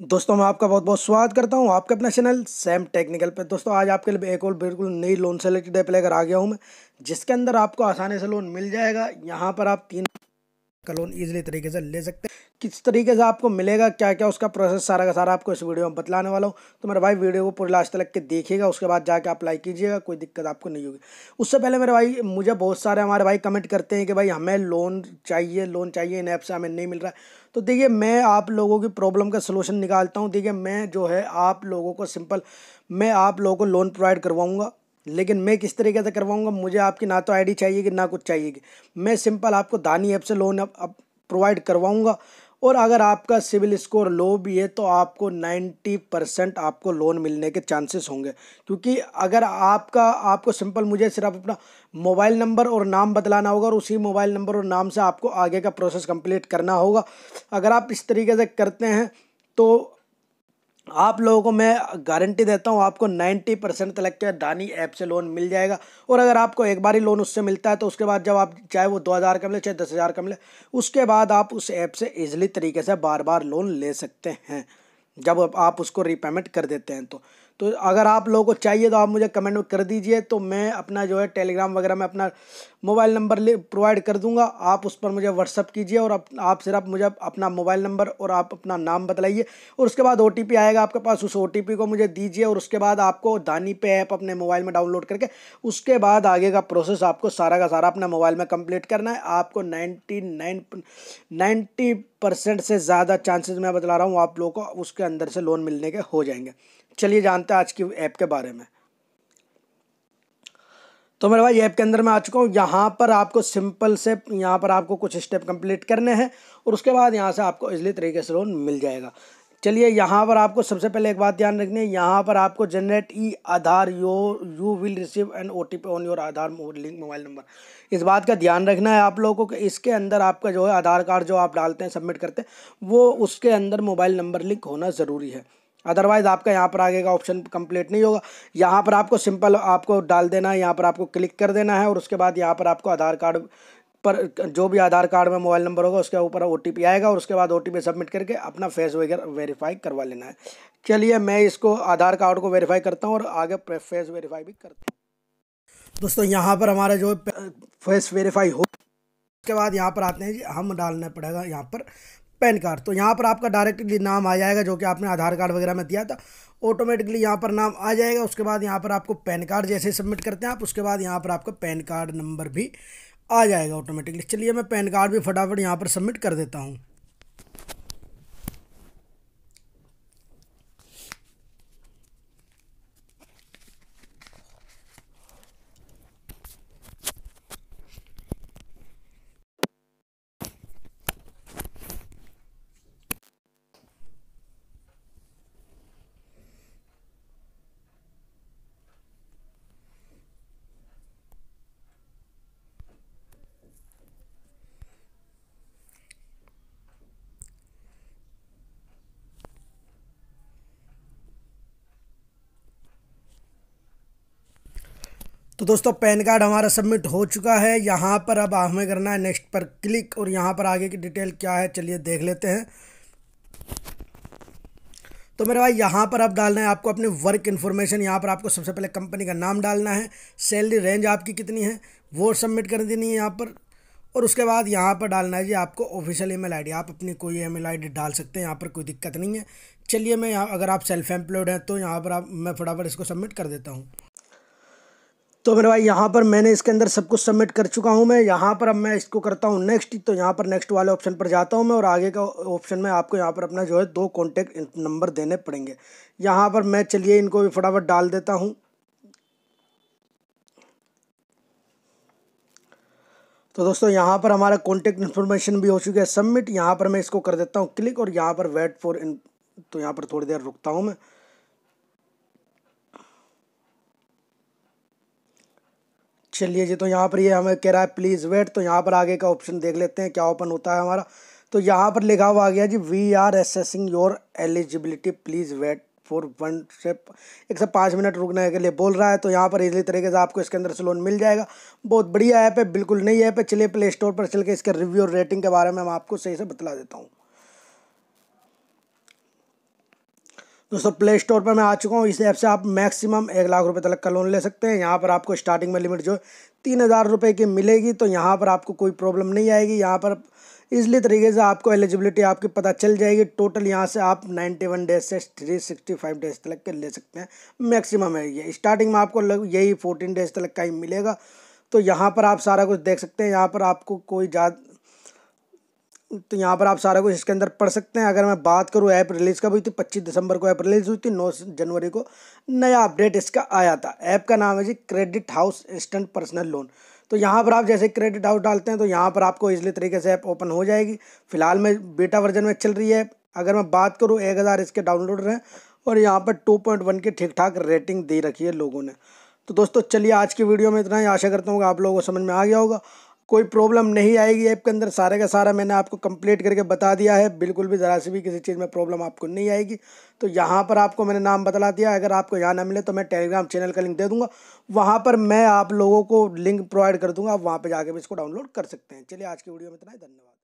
दोस्तों मैं आपका बहुत बहुत स्वागत करता हूं आपके अपना चैनल सैम टेक्निकल पे। दोस्तों आज आपके लिए एक और बिल्कुल नई लोन सेलेक्टेड अप्लाई कर आ गया हूं मैं, जिसके अंदर आपको आसानी से लोन मिल जाएगा। यहां पर आप 3 का लोन ईजिली तरीके से ले सकते हैं। किस तरीके से आपको मिलेगा, क्या क्या उसका प्रोसेस, सारा का सारा आपको इस वीडियो में बतलाने वाला हूँ। तो मेरे भाई वीडियो को पूरे लास्ट तक के देखिएगा, उसके बाद जाके अप्लाई कीजिएगा, कोई दिक्कत आपको नहीं होगी। उससे पहले मेरे भाई मुझे बहुत सारे हमारे भाई कमेंट करते हैं कि भाई हमें लोन चाहिए इन ऐप से हमें नहीं मिल रहा है। तो देखिए मैं आप लोगों की प्रॉब्लम का सलूशन निकालता हूँ। देखिए मैं जो है आप लोगों को सिंपल मैं आप लोगों को लोन प्रोवाइड करवाऊँगा, लेकिन मैं किस तरीके से करवाऊंगा, मुझे आपकी ना तो आईडी चाहिए कि ना कुछ चाहिए कि मैं सिंपल आपको धानी ऐप से लोन प्रोवाइड करवाऊंगा। और अगर आपका सिविल स्कोर लो भी है तो आपको 90% आपको लोन मिलने के चांसेस होंगे, क्योंकि अगर आपको सिंपल मुझे सिर्फ अपना मोबाइल नंबर और नाम बतलाना होगा और उसी मोबाइल नंबर और नाम से आपको आगे का प्रोसेस कंप्लीट करना होगा। अगर आप इस तरीके से करते हैं तो आप लोगों को मैं गारंटी देता हूं आपको 90% तक के धानी ऐप से लोन मिल जाएगा। और अगर आपको एक बार ही लोन उससे मिलता है तो उसके बाद जब आप चाहे वो 2000 का मिले चाहे 10000 का मिले, उसके बाद आप उस ऐप से ईजिली तरीके से बार बार लोन ले सकते हैं जब आप उसको रीपेमेंट कर देते हैं। तो अगर आप लोगों को चाहिए तो आप मुझे कमेंट में कर दीजिए, तो मैं अपना जो है टेलीग्राम वगैरह में अपना मोबाइल नंबर प्रोवाइड कर दूंगा। आप उस पर मुझे व्हाट्सअप कीजिए और आप सिर्फ मुझे अपना मोबाइल नंबर और आप अपना नाम बतलाइए और उसके बाद OTP आएगा आपके पास, उस OTP को मुझे दीजिए और उसके बाद आपको धानी पे ऐप अपने मोबाइल में डाउनलोड करके उसके बाद आगे का प्रोसेस आपको सारा का सारा अपने मोबाइल में कंप्लीट करना है। आपको 90% से ज़्यादा चांसेस मैं बतला रहा हूँ आप लोगों को उसके अंदर से लोन मिलने के हो जाएंगे। चलिए जानते हैं आज की ऐप के बारे में। तो मेरे भाई ऐप के अंदर मैं आ चुका हूँ। यहाँ पर आपको सिंपल से यहाँ पर आपको कुछ स्टेप कंप्लीट करने हैं और उसके बाद यहाँ से आपको इजली तरीके से लोन मिल जाएगा। चलिए यहाँ पर आपको सबसे पहले एक बात ध्यान रखनी है, यहाँ पर आपको generate e Aadhaar you will receive an OTP on your Aadhaar link mobile number. इस बात का ध्यान रखना है आप लोगों को कि इसके अंदर आपका जो है आधार कार्ड जो आप डालते हैं सबमिट करते हैं वो उसके अंदर मोबाइल नंबर लिंक होना ज़रूरी है, अदरवाइज़ आपका यहाँ पर आगे का ऑप्शन कंप्लीट नहीं होगा। यहाँ पर आपको सिंपल आपको डाल देना है, यहाँ पर आपको क्लिक कर देना है और उसके बाद यहाँ पर आपको आधार कार्ड पर जो भी आधार कार्ड में मोबाइल नंबर होगा उसके ऊपर OTP आएगा और उसके बाद OTP सबमिट करके अपना फेस वगैरह वेरीफाई करवा लेना है। चलिए मैं इसको आधार कार्ड को वेरीफाई करता हूँ और आगे फेस वेरीफाई भी करता हूँ। दोस्तों यहाँ पर हमारा जो फेस वेरीफाई हो उसके बाद यहाँ पर आते हैं जी, हम डालना पड़ेगा यहाँ पर पैन कार्ड। तो यहाँ पर आपका डायरेक्टली नाम आ जाएगा जो कि आपने आधार कार्ड वगैरह में दिया था, ऑटोमेटिकली यहाँ पर नाम आ जाएगा। उसके बाद यहाँ पर आपको पैन कार्ड जैसे सबमिट करते हैं आप, उसके बाद यहाँ पर आपका पैन कार्ड नंबर भी आ जाएगा ऑटोमेटिकली। चलिए मैं पैन कार्ड भी फटाफट यहाँ पर सबमिट कर देता हूँ। तो दोस्तों पैन कार्ड हमारा सबमिट हो चुका है। यहाँ पर अब हमें करना है नेक्स्ट पर क्लिक और यहाँ पर आगे की डिटेल क्या है चलिए देख लेते हैं। तो मेरे भाई यहाँ पर आप डालना है आपको अपनी वर्क इन्फॉर्मेशन। यहाँ पर आपको सबसे पहले कंपनी का नाम डालना है, सैलरी रेंज आपकी कितनी है वो सबमिट कर देनी है यहाँ पर, और उसके बाद यहाँ पर डालना है जी आपको ऑफिशियल email ID। आप अपनी कोई email ID डाल सकते हैं, यहाँ पर कोई दिक्कत नहीं है। चलिए मैं यहाँ अगर आप सेल्फ एम्प्लॉयड हैं तो यहाँ पर आप मैं फटाफट इसको सबमिट कर देता हूँ। तो मेरे भाई यहाँ पर मैंने इसके अंदर सब कुछ सबमिट कर चुका हूँ मैं। यहाँ पर अब मैं इसको करता हूँ नेक्स्ट। तो यहाँ पर नेक्स्ट वाले ऑप्शन पर जाता हूँ मैं और आगे का ऑप्शन में आपको यहाँ पर अपना जो है 2 कॉन्टैक्ट नंबर देने पड़ेंगे। यहाँ पर मैं चलिए इनको भी फटाफट डाल देता हूँ। तो दोस्तों यहाँ पर हमारा कॉन्टैक्ट इन्फॉर्मेशन भी हो चुकी है सबमिट। यहाँ पर मैं इसको कर देता हूँ क्लिक और यहाँ पर वेट फॉर तो यहाँ पर थोड़ी देर रुकता हूँ मैं। चलिए जी तो यहाँ पर ये हमें कह रहा है प्लीज़ वेट। तो यहाँ पर आगे का ऑप्शन देख लेते हैं क्या ओपन होता है हमारा। तो यहाँ पर लिखा हुआ आ गया जी we are assessing your eligibility please wait for 1 से 5 मिनट रुकने के लिए बोल रहा है। तो यहाँ पर इजली तरीके से आपको इसके अंदर से लोन मिल जाएगा। बहुत बढ़िया ऐप है, बिल्कुल नई ऐप है। चलिए प्ले स्टोर पर चल के इसके रिव्यू और रेटिंग के बारे में मैं आपको सही से बतला देता हूँ। दोस्तों प्ले स्टोर पर मैं आ चुका हूँ। इस ऐप से आप मैक्सिमम 1 लाख रुपए तक का लोन ले सकते हैं। यहाँ पर आपको स्टार्टिंग में लिमिट जो 3000 रुपये की मिलेगी, तो यहाँ पर आपको कोई प्रॉब्लम नहीं आएगी। यहाँ पर इजली तरीके से आपको एलिजिबिलिटी आपकी पता चल जाएगी। टोटल यहाँ से आप 91 डेज से 365 डेज तक के ले सकते हैं, मैक्सिमम है ये। स्टार्टिंग में आपको यही 14 डेज तक का ही मिलेगा। तो यहाँ पर आप सारा कुछ देख सकते हैं। यहाँ पर आपको कोई ज़्यादा तो यहाँ पर आप सारा कुछ इसके अंदर पढ़ सकते हैं। अगर मैं बात करूँ ऐप रिलीज़ का भी, तो 25 दिसंबर को ऐप रिलीज़ हुई थी। 9 जनवरी को नया अपडेट इसका आया था। ऐप का नाम है जी credit house instant personal loan. तो यहाँ पर आप जैसे क्रेडिट हाउस डालते हैं तो यहाँ पर आपको इजली तरीके से ऐप ओपन हो जाएगी। फिलहाल में बीटा वर्जन में चल रही है ऐप। अगर मैं बात करूँ 1000 इसके डाउनलोडर हैं और यहाँ पर 2.1 की ठीक ठाक रेटिंग दे रखी है लोगों ने। तो दोस्तों चलिए आज की वीडियो में इतना ही। आशा करता हूँ कि आप लोगों को समझ में आ गया होगा, कोई प्रॉब्लम नहीं आएगी ऐप के अंदर। सारे का सारा मैंने आपको कंप्लीट करके बता दिया है। बिल्कुल भी ज़रा सी भी किसी चीज़ में प्रॉब्लम आपको नहीं आएगी। तो यहाँ पर आपको मैंने नाम बतला दिया। अगर आपको यहाँ ना मिले तो मैं टेलीग्राम चैनल का लिंक दे दूँगा, वहाँ पर मैं आप लोगों को लिंक प्रोवाइड कर दूँगा। आप वहाँ पर जाके भी इसको डाउनलोड कर सकते हैं। चलिए आज की वीडियो में इतना ही, धन्यवाद।